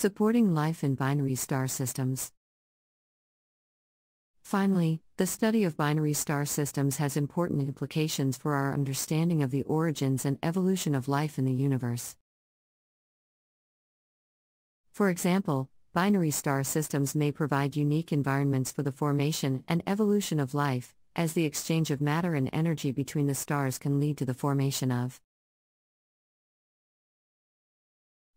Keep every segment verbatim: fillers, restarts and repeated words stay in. supporting life in binary star systems. Finally, the study of binary star systems has important implications for our understanding of the origins and evolution of life in the universe. For example, binary star systems may provide unique environments for the formation and evolution of life, as the exchange of matter and energy between the stars can lead to the formation of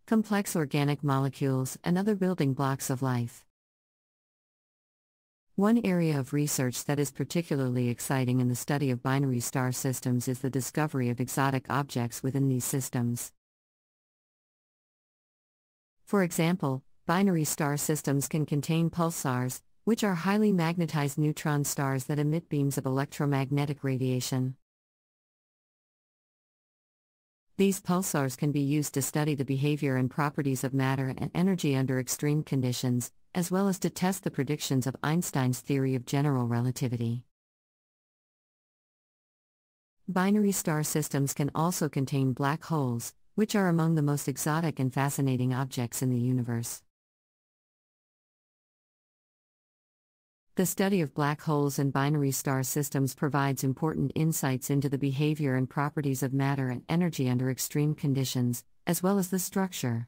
complex organic molecules and other building blocks of life. One area of research that is particularly exciting in the study of binary star systems is the discovery of exotic objects within these systems. For example, binary star systems can contain pulsars, which are highly magnetized neutron stars that emit beams of electromagnetic radiation. These pulsars can be used to study the behavior and properties of matter and energy under extreme conditions, as well as to test the predictions of Einstein's theory of general relativity. Binary star systems can also contain black holes, which are among the most exotic and fascinating objects in the universe. The study of black holes and binary star systems provides important insights into the behavior and properties of matter and energy under extreme conditions, as well as the structure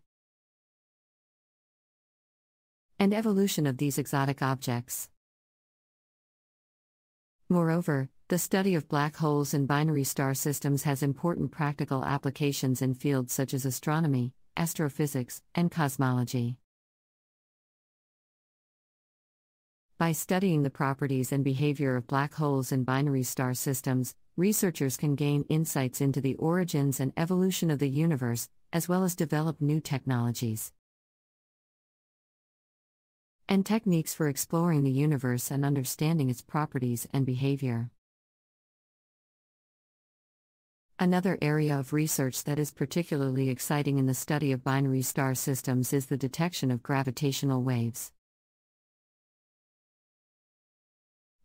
and evolution of these exotic objects. Moreover, the study of black holes and binary star systems has important practical applications in fields such as astronomy, astrophysics, and cosmology. By studying the properties and behavior of black holes and binary star systems, researchers can gain insights into the origins and evolution of the universe, as well as develop new technologies and techniques for exploring the universe and understanding its properties and behavior. Another area of research that is particularly exciting in the study of binary star systems is the detection of gravitational waves.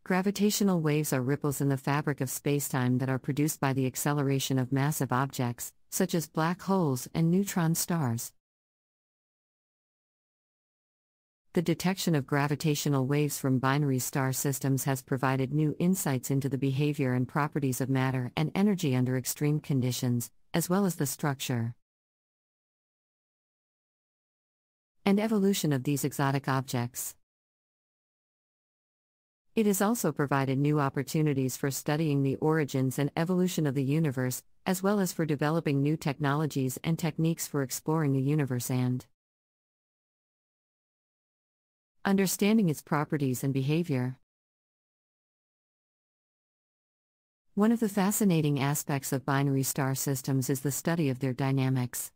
Gravitational waves are ripples in the fabric of spacetime that are produced by the acceleration of massive objects, such as black holes and neutron stars. The detection of gravitational waves from binary star systems has provided new insights into the behavior and properties of matter and energy under extreme conditions, as well as the structure and evolution of these exotic objects. It has also provided new opportunities for studying the origins and evolution of the universe, as well as for developing new technologies and techniques for exploring the universe and understanding its properties and behavior. One of the fascinating aspects of binary star systems is the study of their dynamics.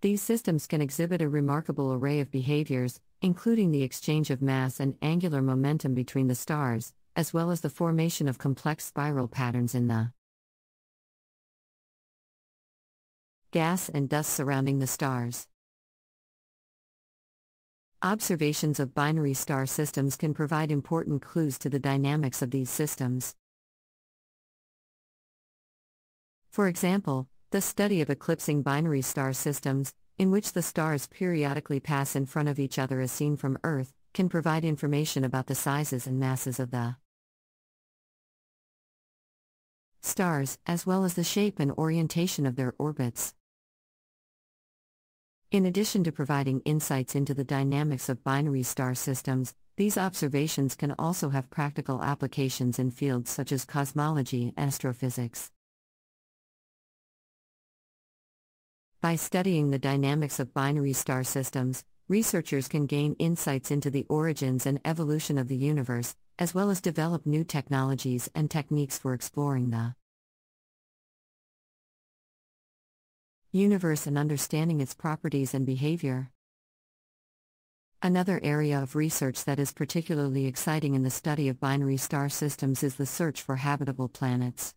These systems can exhibit a remarkable array of behaviors, including the exchange of mass and angular momentum between the stars, as well as the formation of complex spiral patterns in the gas and dust surrounding the stars. Observations of binary star systems can provide important clues to the dynamics of these systems. For example, the study of eclipsing binary star systems, in which the stars periodically pass in front of each other as seen from Earth, can provide information about the sizes and masses of the stars, as well as the shape and orientation of their orbits. In addition to providing insights into the dynamics of binary star systems, these observations can also have practical applications in fields such as cosmology and astrophysics. By studying the dynamics of binary star systems, researchers can gain insights into the origins and evolution of the universe, as well as develop new technologies and techniques for exploring the universe and understanding its properties and behavior. Another area of research that is particularly exciting in the study of binary star systems is the search for habitable planets.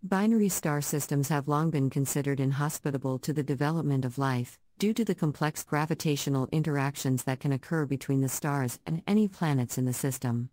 Binary star systems have long been considered inhospitable to the development of life, due to the complex gravitational interactions that can occur between the stars and any planets in the system.